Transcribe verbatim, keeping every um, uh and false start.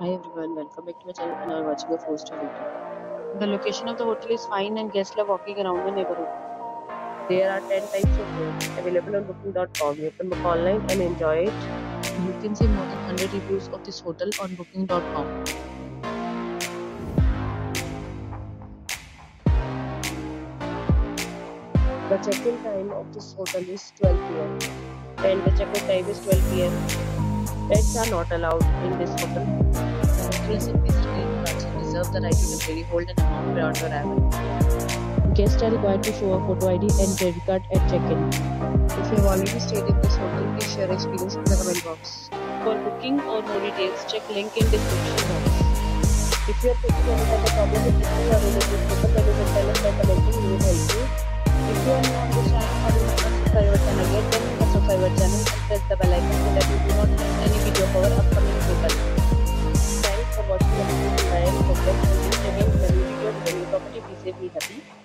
Hi everyone, welcome back to my channel and are watching a four star hotel. The location of the hotel is fine and guests love walking around the neighborhood. There are ten types of rooms available on booking dot com. You can book online and enjoy it. You can see more than one hundred reviews of this hotel on booking dot com. The check-in time of this hotel is twelve p m and the check-out time is twelve p m Pets are not allowed in this hotel. The hotel is in business and reserve the right to temporarily hold an amount prior to arrival. Guests are required to show a photo I D and credit card at check-in. If you have already stayed in this hotel, please share experience in the comment box. For booking or more details, check link in description box. If you are facing any type of problem with booking or related to this hotel, then tell us by commenting, we will help you. If you are new on this channel or you want to subscribe our channel yet, then subscribe our channel and press the bell icon so that you do not miss any video of our upcoming hotel. Thanks for watching the video. I am hoping to see you again in the video with a new property. Be safe, be happy.